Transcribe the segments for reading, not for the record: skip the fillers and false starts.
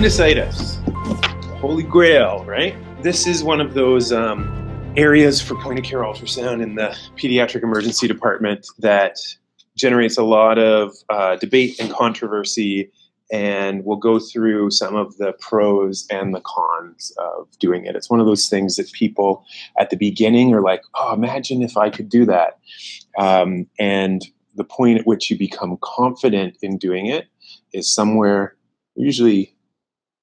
Appendicitis, holy grail, right? This is one of those areas for point-of-care ultrasound in the pediatric emergency department that generates a lot of debate and controversy, and we'll go through some of the pros and the cons of doing it. It's one of those things that people at the beginning are like, oh, imagine if I could do that. And the point at which you become confident in doing it is somewhere usually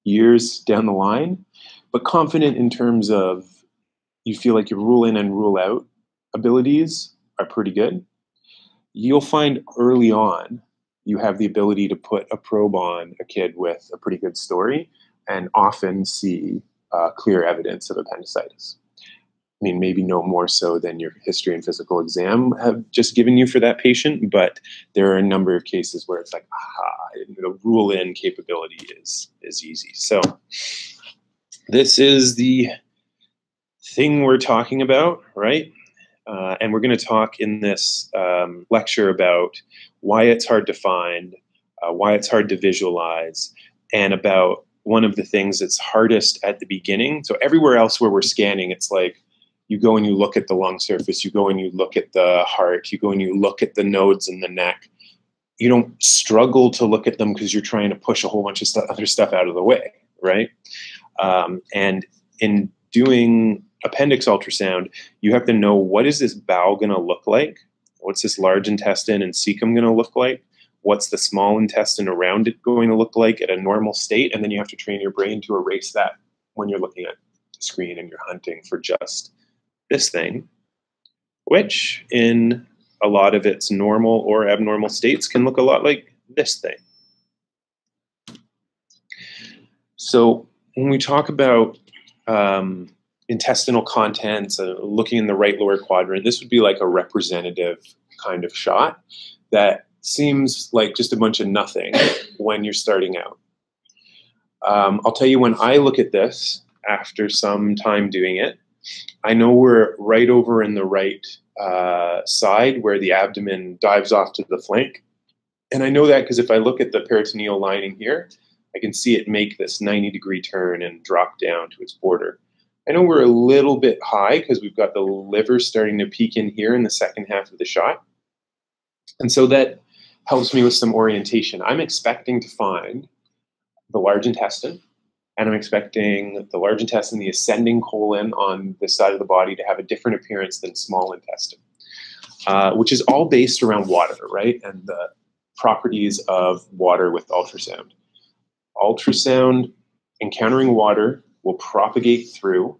years down the line, but confident in terms of you feel like your rule in and rule out abilities are pretty good. You'll find early on you have the ability to put a probe on a kid with a pretty good story and often see clear evidence of appendicitis. I mean, maybe no more so than your history and physical exam have just given you for that patient, but there are a number of cases where it's like, aha, the rule-in capability is easy. So this is the thing we're talking about, right? And we're going to talk in this lecture about why it's hard to find, why it's hard to visualize, and about one of the things that's hardest at the beginning. So everywhere else where we're scanning, it's like, you go and you look at the lung surface, you go and you look at the heart, you go and you look at the nodes in the neck. You don't struggle to look at them because you're trying to push a whole bunch of other stuff out of the way, right? And in doing appendix ultrasound, you have to know, what is this bowel going to look like? What's this large intestine and cecum going to look like? What's the small intestine around it going to look like at a normal state? And then you have to train your brain to erase that when you're looking at the screen and you're hunting for just this thing, which in a lot of its normal or abnormal states can look a lot like this thing. So when we talk about intestinal contents, looking in the right lower quadrant, this would be like a representative kind of shot that seems like just a bunch of nothing when you're starting out. I'll tell you, when I look at this after some time doing it, I know we're right over in the right side where the abdomen dives off to the flank. And I know that because if I look at the peritoneal lining here, I can see it make this 90-degree turn and drop down to its border. I know we're a little bit high because we've got the liver starting to peek in here in the second half of the shot. And so that helps me with some orientation. I'm expecting to find the large intestine. And I'm expecting the large intestine, the ascending colon on this side of the body, to have a different appearance than small intestine, which is all based around water, right? And the properties of water with ultrasound. Ultrasound, encountering water, will propagate through.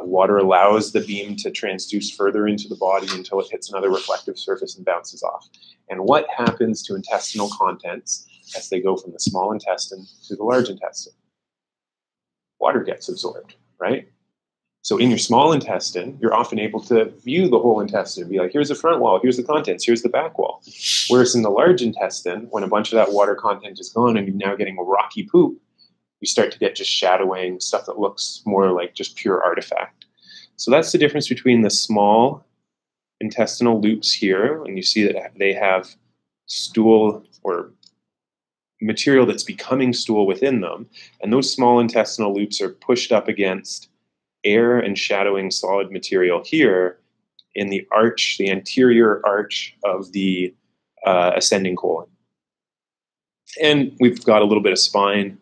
Water allows the beam to transduce further into the body until it hits another reflective surface and bounces off. And what happens to intestinal contents as they go from the small intestine to the large intestine? Water gets absorbed, right? So in your small intestine, you're often able to view the whole intestine and be like, here's the front wall, here's the contents, here's the back wall. Whereas in the large intestine, when a bunch of that water content is gone and you're now getting a rocky poop, you start to get just shadowing, stuff that looks more like just pure artifact. So that's the difference between the small intestinal loops here, and you see that they have stool or material that's becoming stool within them, and those small intestinal loops are pushed up against air and shadowing solid material here in the arch, the anterior arch of the ascending colon. And we've got a little bit of spine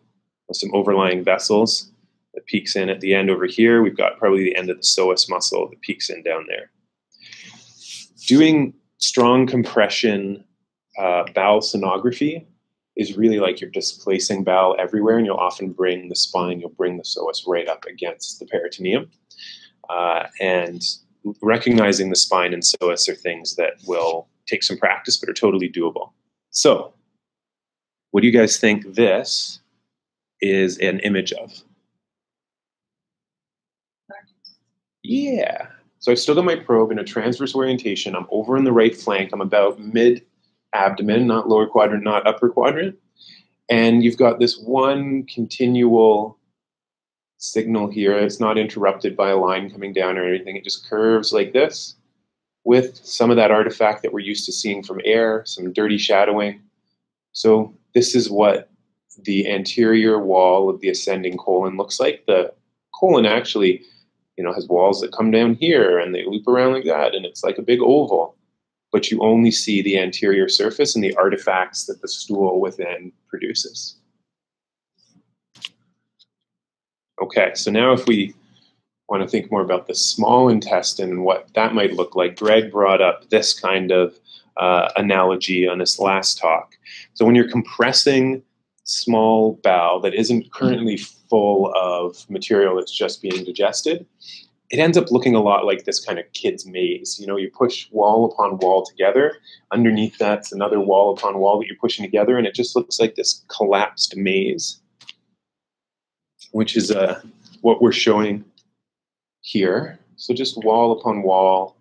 with some overlying vessels that peaks in at the end over here. We've got probably the end of the psoas muscle that peaks in down there. Doing strong compression bowel sonography is really like you're displacing bowel everywhere, and you'll often bring the spine, you'll bring the psoas right up against the peritoneum. And recognizing the spine and psoas are things that will take some practice but are totally doable. So what do you guys think this is an image of? Yeah. So I've still got my probe in a transverse orientation. I'm over in the right flank. I'm about mid abdomen, not lower quadrant, not upper quadrant. And you've got this one continual signal here. It's not interrupted by a line coming down or anything. It just curves like this with some of that artifact that we're used to seeing from air, some dirty shadowing. So this is what the anterior wall of the ascending colon looks like. The colon actually, has walls that come down here and they loop around like that, and it's like a big oval. But you only see the anterior surface and the artifacts that the stool within produces. Okay, so now if we want to think more about the small intestine and what that might look like, Greg brought up this kind of analogy on his last talk. So when you're compressing small bowel that isn't currently full of material that's just being digested, it ends up looking a lot like this kind of kid's maze. You push wall upon wall together. Underneath that's another wall upon wall that you're pushing together, and it just looks like this collapsed maze, which is what we're showing here. So just wall upon wall,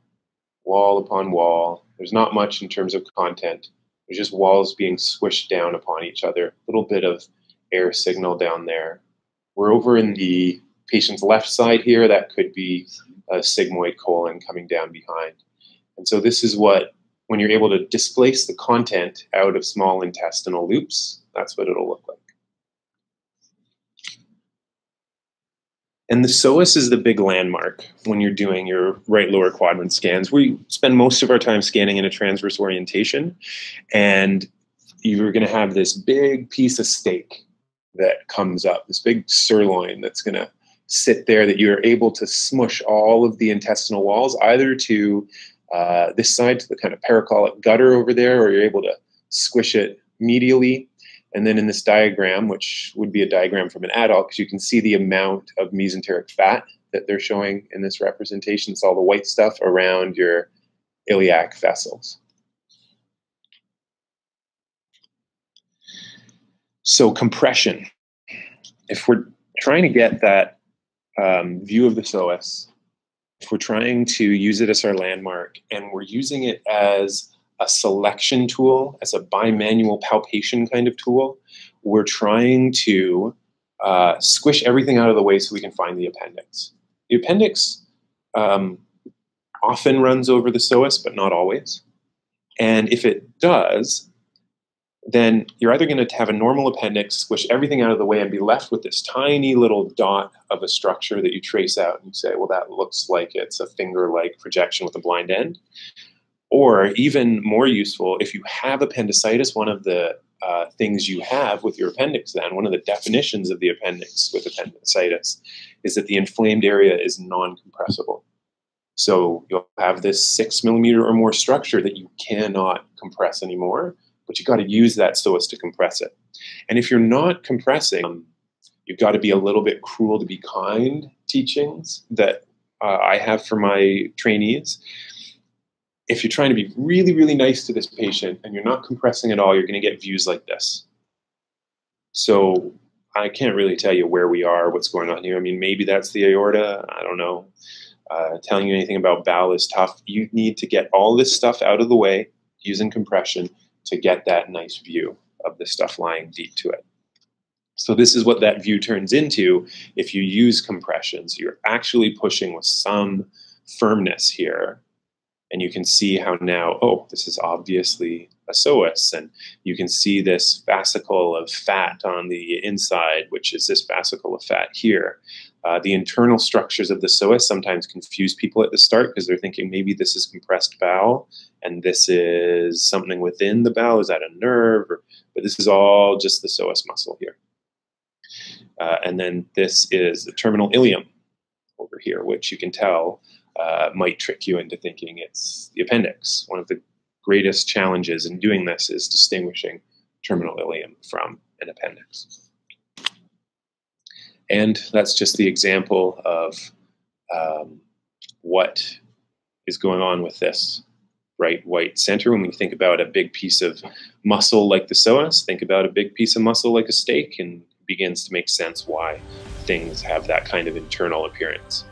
wall upon wall. There's not much in terms of content. There's just walls being swished down upon each other. A little bit of air signal down there. We're over in the patient's left side here. That could be a sigmoid colon coming down behind. And so this is what, when you're able to displace the content out of small intestinal loops, that's what it'll look like. And the psoas is the big landmark when you're doing your right lower quadrant scans. We spend most of our time scanning in a transverse orientation, and you're going to have this big piece of steak that comes up, this big sirloin that's going to sit there that you're able to smush all of the intestinal walls, either to this side, to the kind of paracolic gutter over there, or you're able to squish it medially. And then in this diagram, which would be a diagram from an adult, because you can see the amount of mesenteric fat that they're showing in this representation. It's all the white stuff around your iliac vessels. So compression. If we're trying to get that view of the psoas, if we're trying to use it as our landmark, and we're using it as a selection tool, as a bimanual palpation kind of tool, we're trying to squish everything out of the way so we can find the appendix. The appendix often runs over the psoas, but not always. And if it does, then you're either going to have a normal appendix, squish everything out of the way, and be left with this tiny little dot of a structure that you trace out and you say, well, that looks like it's a finger-like projection with a blind end. Or even more useful, if you have appendicitis, one of the things you have with your appendix then, one of the definitions of the appendix with appendicitis is that the inflamed area is non-compressible. So you'll have this 6 millimeter or more structure that you cannot compress anymore, but you've got to use that psoas to compress it. And if you're not compressing, you've got to be a little bit cruel to be kind teachings that I have for my trainees. If you're trying to be really, really nice to this patient and you're not compressing at all, you're going to get views like this. So I can't really tell you where we are, what's going on here. I mean, maybe that's the aorta. I don't know. Telling you anything about bowel is tough. You need to get all this stuff out of the way using compression to get that nice view of the stuff lying deep to it. So this is what that view turns into if you use compression. So you're actually pushing with some firmness here. And you can see how now, oh, this is obviously a psoas. And you can see this fascicle of fat on the inside, which is this fascicle of fat here. The internal structures of the psoas sometimes confuse people at the start because they're thinking maybe this is compressed bowel and this is something within the bowel. Is that a nerve? But this is all just the psoas muscle here. And then this is the terminal ileum over here, which you can tell might trick you into thinking it's the appendix. One of the greatest challenges in doing this is distinguishing terminal ileum from an appendix. And that's just the example of what is going on with this bright white center. When we think about a big piece of muscle like the psoas, think about a big piece of muscle like a steak, and it begins to make sense why things have that kind of internal appearance.